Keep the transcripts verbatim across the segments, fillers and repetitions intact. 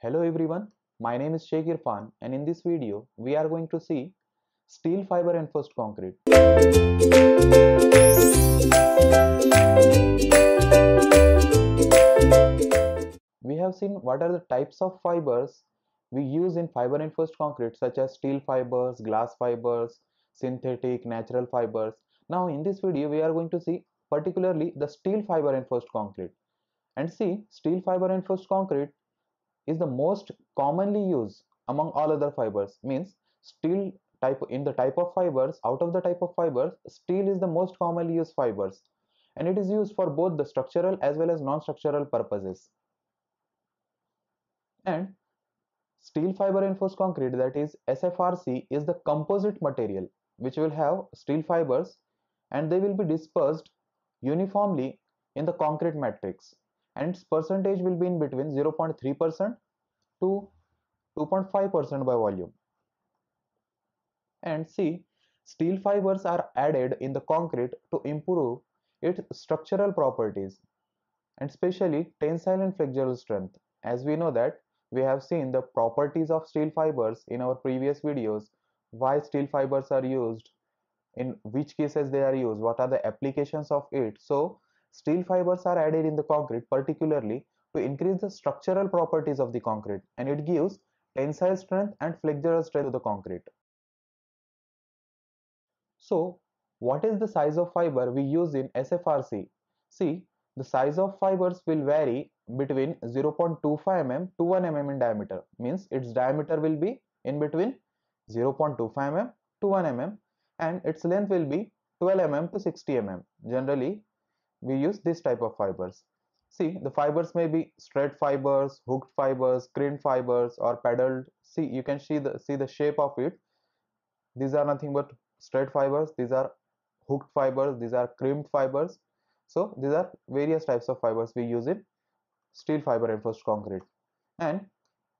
Hello everyone, my name is Sheikh Irfan and in this video we are going to see steel fiber reinforced concrete. We have seen what are the types of fibers we use in fiber reinforced concrete such as steel fibers, glass fibers, synthetic, natural fibers. Now in this video we are going to see particularly the steel fiber reinforced concrete, and see steel fiber reinforced concrete is the most commonly used among all other fibers. Means steel type in the type of fibers, out of the type of fibers, steel is the most commonly used fibers, and it is used for both the structural as well as non-structural purposes. And steel fiber reinforced concrete, that is S F R C, is the composite material which will have steel fibers and they will be dispersed uniformly in the concrete matrix, and its percentage will be in between zero point three percent to two point five percent by volume. And see, steel fibers are added in the concrete to improve its structural properties and especially tensile and flexural strength. As we know that we have seen the properties of steel fibers in our previous videos, why steel fibers are used, in which cases they are used, what are the applications of it. So steel fibers are added in the concrete particularly to increase the structural properties of the concrete, and it gives tensile strength and flexural strength to the concrete. So what is the size of fiber we use in S F R C? See, the size of fibers will vary between zero point two five millimeters to one millimeter in diameter. Means its diameter will be in between zero point two five millimeters to one millimeter, and its length will be twelve millimeters to sixty millimeters. Generally we use this type of fibers. See, the fibers may be straight fibers, hooked fibers, crined fibers or paddled. See, you can see the see the shape of it. These are nothing but straight fibers, these are hooked fibers, these are crimped fibers. So these are various types of fibers we use in steel fiber reinforced concrete, and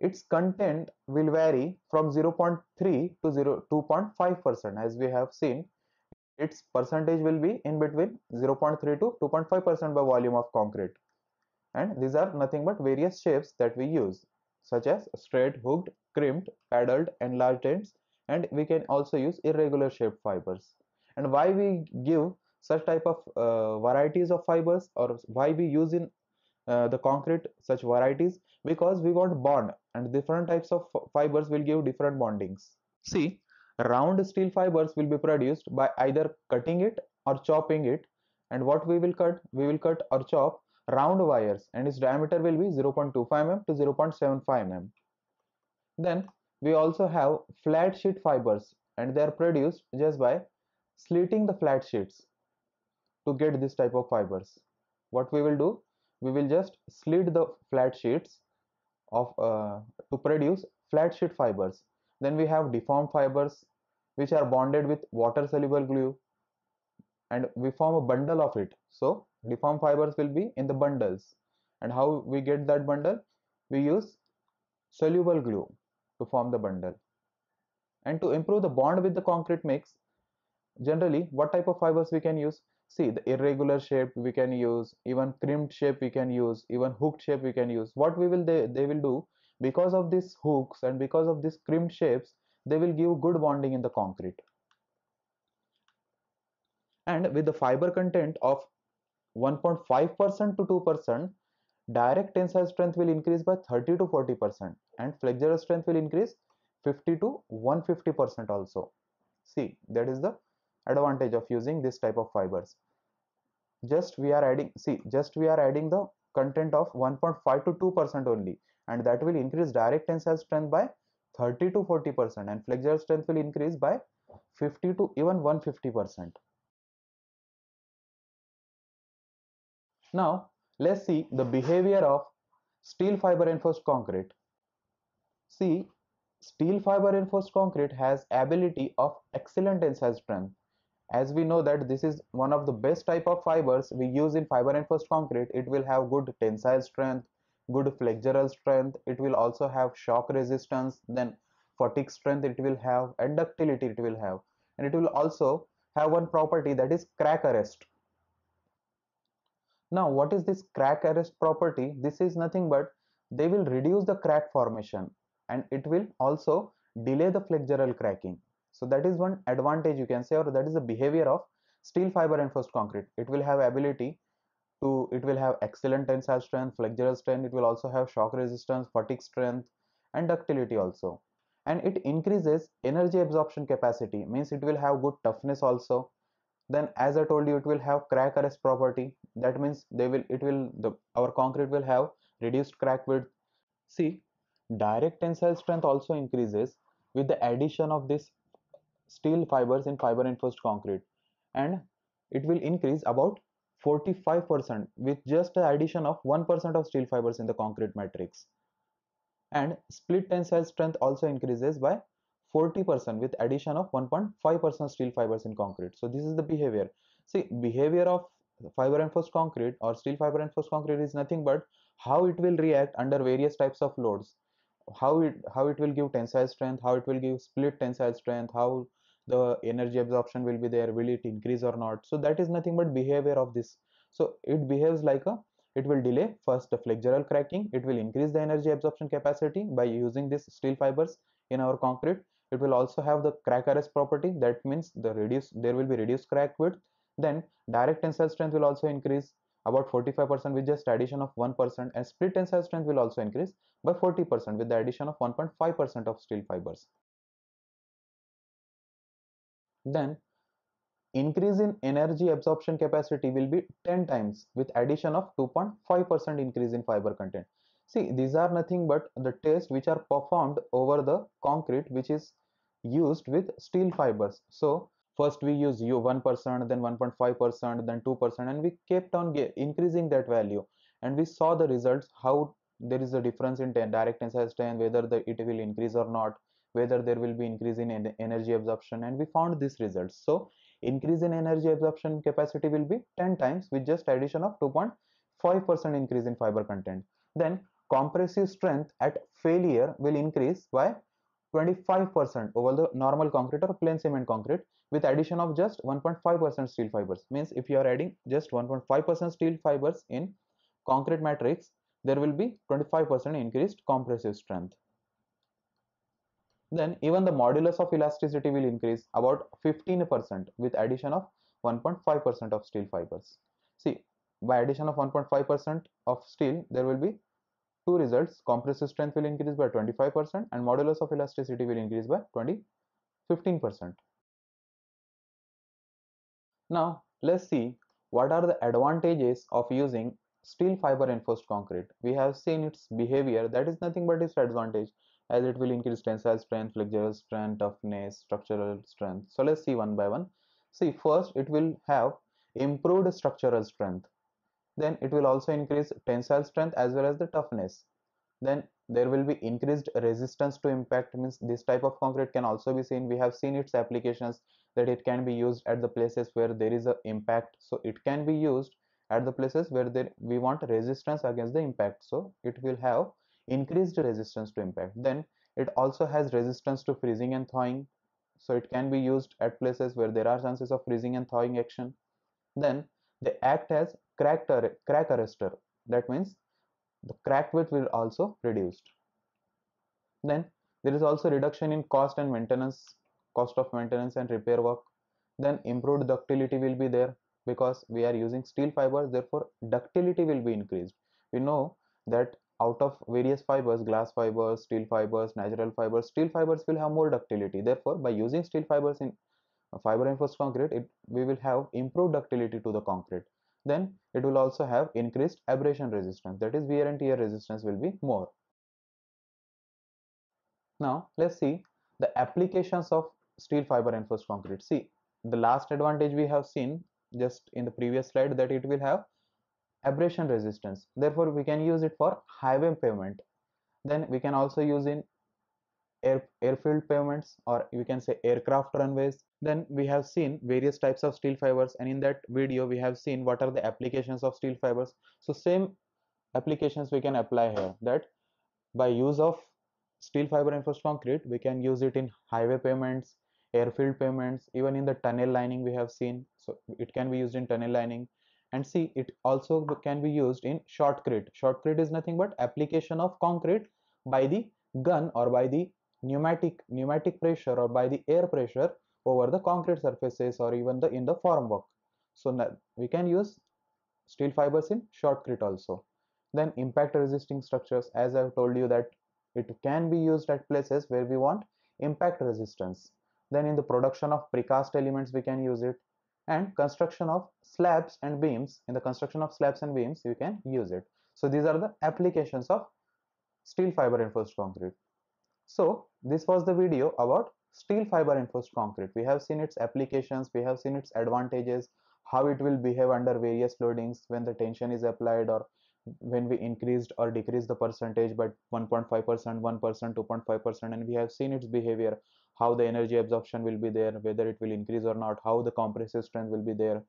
its content will vary from zero point three to two point five percent. As we have seen, its percentage will be in between zero point three to two point five percent by volume of concrete, and these are nothing but various shapes that we use such as straight, hooked, crimped, paddled, enlarged ends, and we can also use irregular shaped fibers. And why we give such type of uh, varieties of fibers, or why we use in Uh, the concrete such varieties, because we want bond, and different types of fibers will give different bondings. See, round steel fibers will be produced by either cutting it or chopping it, and what we will cut, we will cut or chop round wires, and its diameter will be zero point two five millimeters to zero point seven five millimeters. Then we also have flat sheet fibers, and they are produced just by slitting the flat sheets to get this type of fibers. What we will do? We will just slit the flat sheets of uh, to produce flat sheet fibers. Then we have deformed fibers which are bonded with water soluble glue, and we form a bundle of it. So deformed fibers will be in the bundles, and how we get that bundle? We use soluble glue to form the bundle. And to improve the bond with the concrete mix, generally what type of fibers we can use? See, the irregular shape we can use, even crimped shape we can use, even hooked shape we can use. What we will they, they will do, because of these hooks and because of these crimped shapes, they will give good bonding in the concrete. And with the fiber content of one point five percent to two percent, direct tensile strength will increase by thirty to forty percent, and flexural strength will increase fifty to one hundred fifty percent also. See, that is the advantage of using this type of fibers. Just we are adding see just we are adding the content of one point five to two percent only, and that will increase direct tensile strength by thirty to forty percent, and flexural strength will increase by fifty to even one hundred fifty percent. Now let's see the behavior of steel fiber reinforced concrete. See, steel fiber reinforced concrete has ability of excellent tensile strength. As we know that this is one of the best type of fibers we use in fiber reinforced concrete. It will have good tensile strength, good flexural strength, it will also have shock resistance, then fatigue strength it will have, and ductility it will have, and it will also have one property, that is crack arrest. Now what is this crack arrest property? This is nothing but they will reduce the crack formation and it will also delay the flexural cracking. So that is one advantage you can say, or that is the behavior of steel fiber reinforced concrete. It will have ability to, it will have excellent tensile strength, flexural strength, it will also have shock resistance, fatigue strength and ductility also. And it increases energy absorption capacity, means it will have good toughness also. Then as I told you, it will have crack arrest property. That means they will, it will, the, our concrete will have reduced crack width. See, direct tensile strength also increases with the addition of this steel fibers in fiber reinforced concrete, and it will increase about forty-five percent with just the addition of one percent of steel fibers in the concrete matrix. And split tensile strength also increases by forty percent with addition of one point five percent steel fibers in concrete. So this is the behavior. See, behavior of fiber reinforced concrete or steel fiber reinforced concrete is nothing but how it will react under various types of loads, how it how it will give tensile strength, how it will give split tensile strength, how the energy absorption will be there, will it increase or not. So that is nothing but behavior of this. So it behaves like a, it will delay first the flexural cracking, it will increase the energy absorption capacity by using this steel fibers in our concrete. It will also have the crack arrest property, that means the reduce, there will be reduced crack width. Then direct tensile strength will also increase about forty-five percent with just addition of one percent, and split tensile strength will also increase by forty percent with the addition of one point five percent of steel fibers. Then increase in energy absorption capacity will be ten times with addition of two point five percent increase in fiber content. See, these are nothing but the tests which are performed over the concrete which is used with steel fibers. So first we use one percent, then one point five percent, then two percent, and we kept on increasing that value, and we saw the results, how there is a difference in direct tensile strength, whether the, it will increase or not, whether there will be increase in en energy absorption, and we found these results. So increase in energy absorption capacity will be ten times with just addition of two point five percent increase in fiber content. Then compressive strength at failure will increase by twenty-five percent over the normal concrete or plain cement concrete with addition of just one point five percent steel fibers. Means if you are adding just one point five percent steel fibers in concrete matrix, there will be twenty-five percent increased compressive strength. Then even the modulus of elasticity will increase about fifteen percent with addition of one point five percent of steel fibers. See, by addition of one point five percent of steel, there will be two results. Compressive strength will increase by twenty-five percent and modulus of elasticity will increase by twenty, fifteen percent. Now let's see what are the advantages of using steel fiber reinforced concrete. We have seen its behavior, that is nothing but its advantage, as it will increase tensile strength, flexural strength, toughness, structural strength. So let's see one by one. See, first it will have improved structural strength. Then it will also increase tensile strength as well as the toughness. Then there will be increased resistance to impact, means this type of concrete can also be seen. We have seen its applications that it can be used at the places where there is an impact. So it can be used at the places where there, we want resistance against the impact. So it will have increased resistance to impact. Then it also has resistance to freezing and thawing. So it can be used at places where there are chances of freezing and thawing action. Then they act as crack, crack arrestor. That means the crack width will also reduced. Then there is also reduction in cost and maintenance, cost of maintenance and repair work. Then improved ductility will be there because we are using steel fibers, therefore ductility will be increased. We know that out of various fibers, glass fibers, steel fibers, natural fibers, steel fibers will have more ductility. Therefore, by using steel fibers in fiber reinforced concrete, it, we will have improved ductility to the concrete. Then it will also have increased abrasion resistance, that is wear and tear resistance will be more. Now let's see the applications of steel fiber reinforced concrete. See, the last advantage we have seen just in the previous slide, that it will have abrasion resistance, therefore we can use it for highway pavement. Then we can also use in Air, airfield pavements, or you can say aircraft runways. Then we have seen various types of steel fibers, and in that video we have seen what are the applications of steel fibers. So same applications we can apply here, that by use of steel fiber reinforced concrete we can use it in highway pavements, airfield pavements, even in the tunnel lining we have seen. So it can be used in tunnel lining, And see, it also can be used in shotcrete. Shotcrete is nothing but application of concrete by the gun or by the pneumatic pneumatic pressure or by the air pressure over the concrete surfaces or even the in the formwork. So we can use steel fibers in shotcrete also. Then impact resisting structures, as I have told you that it can be used at places where we want impact resistance. Then in the production of precast elements we can use it, and construction of slabs and beams, in the construction of slabs and beams you can use it. So these are the applications of steel fiber reinforced concrete. So this was the video about steel fiber reinforced concrete. We have seen its applications, we have seen its advantages, how it will behave under various loadings when the tension is applied or when we increased or decreased the percentage by one point five percent, one percent, two point five percent, and we have seen its behavior, how the energy absorption will be there, whether it will increase or not, how the compressive strength will be there,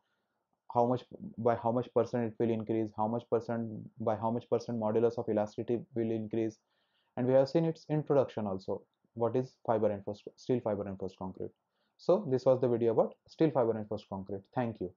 how much by how much percent it will increase, how much percent by how much percent modulus of elasticity will increase. And we have seen its introduction also, what is fiber reinforced, steel fiber reinforced concrete. So this was the video about steel fiber reinforced concrete. Thank you.